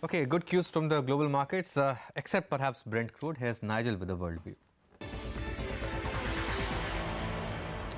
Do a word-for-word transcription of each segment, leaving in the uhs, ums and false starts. Okay, good cues from the global markets, uh, except perhaps Brent crude. Here's Nigel with the world view.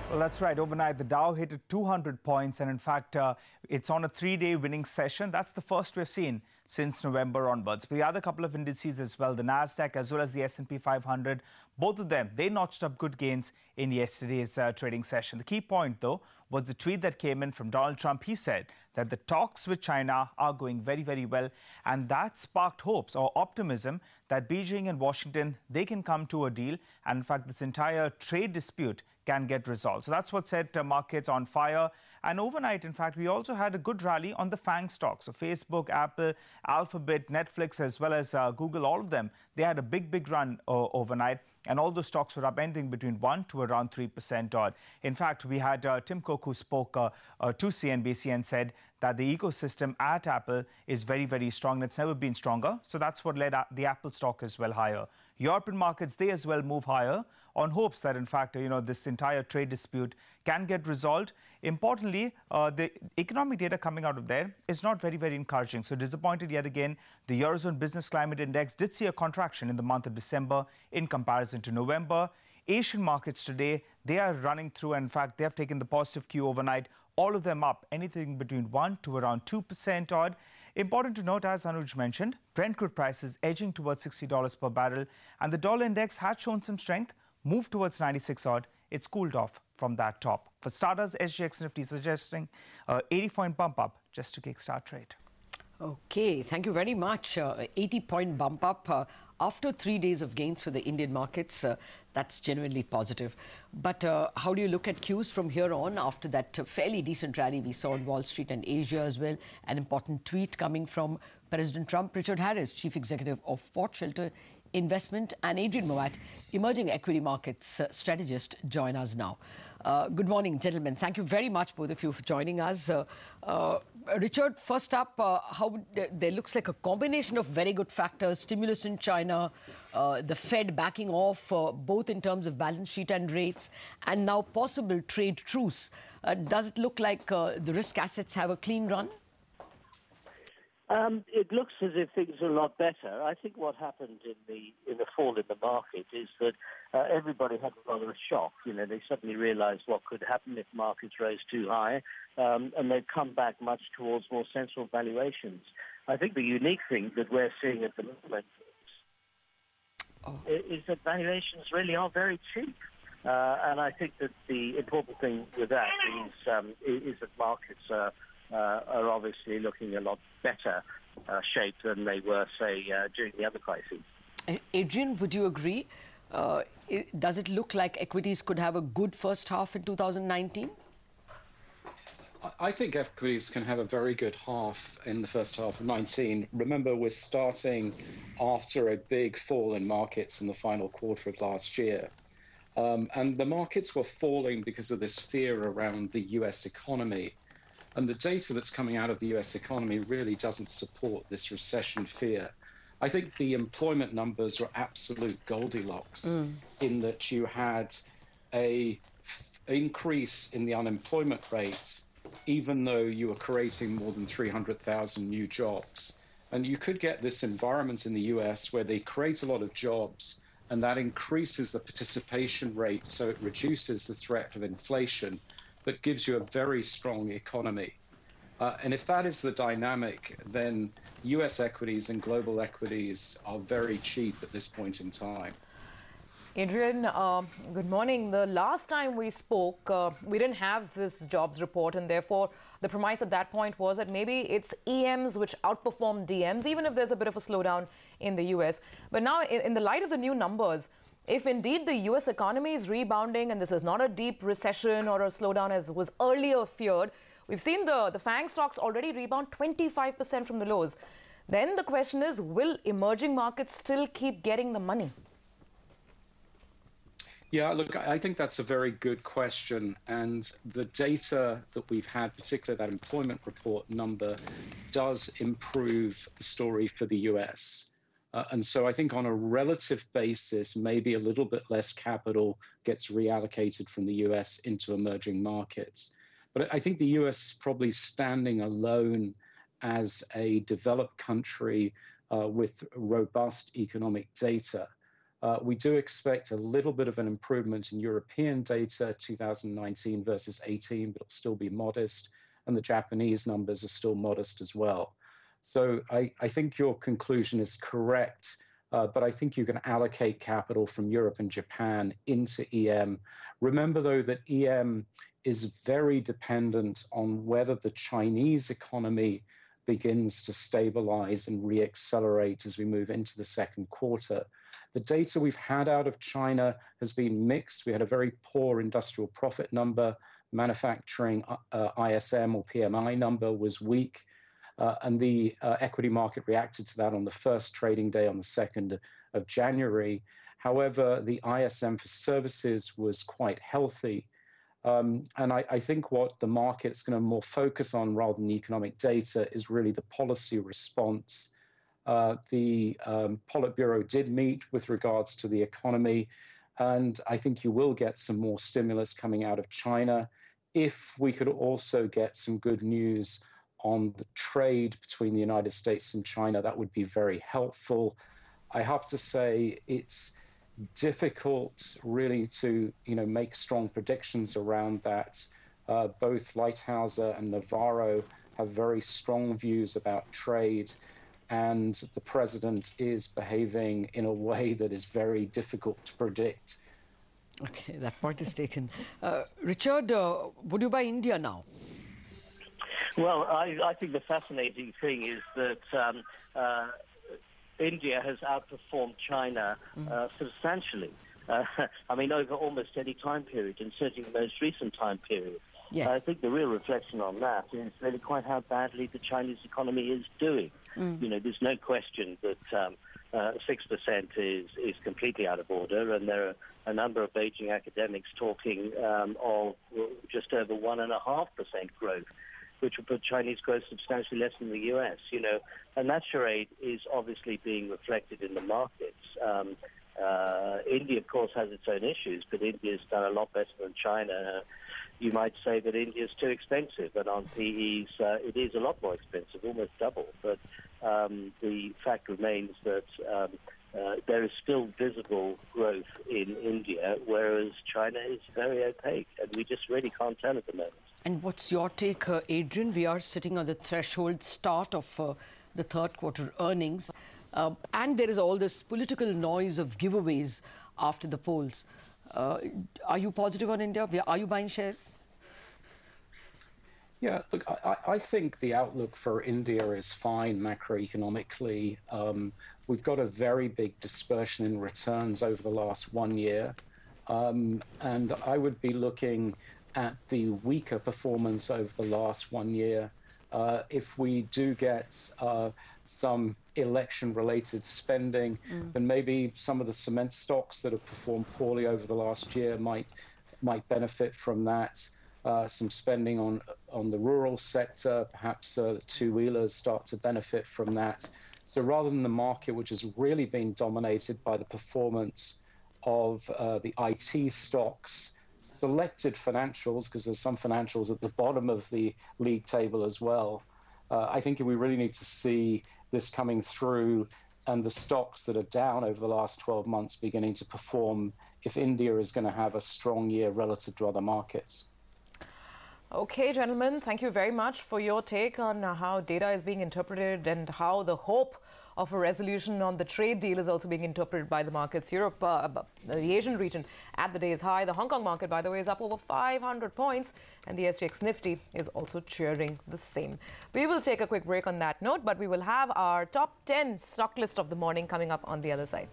Well, that's right. Overnight, the Dow hit two hundred points, and in fact, uh, it's on a three-day winning session. That's the first we've seen since November onwards. But the other couple of indices as well, the Nasdaq as well as the S and P five hundred, both of them, they notched up good gains in yesterday's uh, trading session. The key point, though, was the tweet that came in from Donald Trump. He said that the talks with China are going very, very well, and that sparked hopes or optimism that Beijing and Washington, they can come to a deal, and in fact, this entire trade dispute can get resolved. So that's what set uh, markets on fire. And overnight, in fact, we also had a good rally on the FANG stocks. So Facebook, Apple, Alphabet, Netflix, as well as uh, Google, all of them, they had a big, big run uh, overnight. And all those stocks were up anything between one to around three percent odd. In fact, we had uh, Tim Cook, who spoke uh, uh, to C N B C and said that the ecosystem at Apple is very, very strong. It's never been stronger. So that's what led the Apple stock as well higher. European markets, they as well move higher on hopes that, in fact, you know, this entire trade dispute can get resolved. Importantly, uh, the economic data coming out of there is not very, very encouraging. So disappointed yet again, the Eurozone Business Climate Index did see a contraction in the month of December in comparison to November. Asian markets today, they are running through. In fact, they have taken the positive cue overnight. All of them up, anything between one to around two percent odd. Important to note, as Anuj mentioned, Brent crude prices edging towards sixty dollars per barrel. And the dollar index had shown some strength, moved towards ninety-six odd. It's cooled off from that top. For starters, S G X Nifty suggesting uh, eighty point bump up just to kickstart trade. Okay, thank you very much. eighty point uh, bump up uh, after three days of gains for the Indian markets. Uh, that's genuinely positive. But uh, how do you look at cues from here on after that uh, fairly decent rally we saw on Wall Street and Asia as well? An important tweet coming from President Trump. Richard Harris, Chief Executive of Port Shelter Investment, and Adrian Mowat, Emerging Equity Markets uh, Strategist, join us now. Uh, good morning, gentlemen. Thank you very much, both of you, for joining us. Uh, uh, Richard, first up, uh, how uh, there looks like a combination of very good factors, stimulus in China, uh, the Fed backing off, uh, both in terms of balance sheet and rates, and now possible trade truce. Uh, does it look like uh, the risk assets have a clean run? Um, it looks as if things are a lot better. I think what happened in the in the fall in the market is that uh, everybody had rather a shock. You know, they suddenly realised what could happen if markets rose too high, um, and they've come back much towards more sensible valuations. I think the unique thing that we're seeing at the moment oh. is that valuations really are very cheap, uh, and I think that the important thing with that is um, is that markets are. Uh, are obviously looking a lot better uh, shape than they were, say, uh, during the other crises. Adrian, would you agree? Uh, it, does it look like equities could have a good first half in two thousand nineteen? I think equities can have a very good half in the first half of nineteen. Remember, we're starting after a big fall in markets in the final quarter of last year. Um, and the markets were falling because of this fear around the U S economy. And the data that's coming out of the U S economy really doesn't support this recession fear. I think the employment numbers were absolute Goldilocks mm. in that you had an increase in the unemployment rate, even though you were creating more than three hundred thousand new jobs. And you could get this environment in the U S where they create a lot of jobs, and that increases the participation rate, so it reduces the threat of inflation, but gives you a very strong economy. Uh, and if that is the dynamic, then U S equities and global equities are very cheap at this point in time. Adrian, uh, good morning. The last time we spoke, uh, we didn't have this jobs report, and therefore the premise at that point was that maybe it's E Ms which outperform D Ms, even if there's a bit of a slowdown in the U S. But now, in, in the light of the new numbers, if indeed the U S economy is rebounding and this is not a deep recession or a slowdown as was earlier feared, we've seen the, the FANG stocks already rebound twenty-five percent from the lows. Then the question is, will emerging markets still keep getting the money? Yeah, look, I think that's a very good question. And the data that we've had, particularly that employment report number, does improve the story for the U S. Uh, and so I think on a relative basis, maybe a little bit less capital gets reallocated from the U S into emerging markets. But I think the U S is probably standing alone as a developed country uh, with robust economic data. Uh, we do expect a little bit of an improvement in European data, two thousand nineteen versus eighteen, but it'll still be modest. And the Japanese numbers are still modest as well. So I, I think your conclusion is correct, uh, but I think you can allocate capital from Europe and Japan into E M. Remember, though, that E M is very dependent on whether the Chinese economy begins to stabilize and reaccelerate as we move into the second quarter. The data we've had out of China has been mixed. We had a very poor industrial profit number. Manufacturing uh, I S M or P M I number was weak. Uh, and the uh, equity market reacted to that on the first trading day on the second of January. However, the I S M for services was quite healthy. Um, and I, I think what the market's going to more focus on rather than economic data is really the policy response. Uh, the um, Politburo did meet with regards to the economy, and I think you will get some more stimulus coming out of China. If we could also get some good news on the trade between the United States and China, that would be very helpful. I have to say it's difficult really to you know, make strong predictions around that. Uh, both Lighthizer and Navarro have very strong views about trade, and the president is behaving in a way that is very difficult to predict. Okay, that point is taken. Uh, Richard, uh, would you buy India now? Well, I, I think the fascinating thing is that um, uh, India has outperformed China uh, substantially. Uh, I mean, over almost any time period, and certainly the most recent time period. Yes. I think the real reflection on that is really quite how badly the Chinese economy is doing. Mm. You know, there's no question that um, uh, six percent is, is completely out of order, and there are a number of Beijing academics talking um, of just over one point five percent growth, which would put Chinese growth substantially less than the U S, you know. And that charade is obviously being reflected in the markets. Um, uh, India, of course, has its own issues, but India's done a lot better than China. You might say that India's too expensive, and on P Es, uh, it is a lot more expensive, almost double. But um, the fact remains that um, uh, there is still visible growth in India, whereas China is very opaque, and we just really can't tell at the moment. And what's your take, uh, Adrian? We are sitting on the threshold start of uh, the third quarter earnings, uh, and there is all this political noise of giveaways after the polls. Uh, are you positive on India? Are you buying shares? Yeah, look, I, I think the outlook for India is fine macroeconomically. Um, we've got a very big dispersion in returns over the last one year, um, and I would be looking at the weaker performance over the last one year. Uh, if we do get uh, some election-related spending, mm. then maybe some of the cement stocks that have performed poorly over the last year might might benefit from that. Uh, some spending on, on the rural sector, perhaps uh, the two-wheelers start to benefit from that. So rather than the market, which has really been dominated by the performance of uh, the I T stocks, selected financials, because there's some financials at the bottom of the league table as well. Uh, I think we really need to see this coming through, and the stocks that are down over the last twelve months beginning to perform if India is going to have a strong year relative to other markets. Okay, gentlemen, thank you very much for your take on how data is being interpreted and how the hope of a resolution on the trade deal is also being interpreted by the markets. Europe, uh, the Asian region at the day's high. The Hong Kong market, by the way, is up over five hundred points, and the S G X Nifty is also cheering the same. We will take a quick break on that note, but we will have our top ten stock list of the morning coming up on the other side.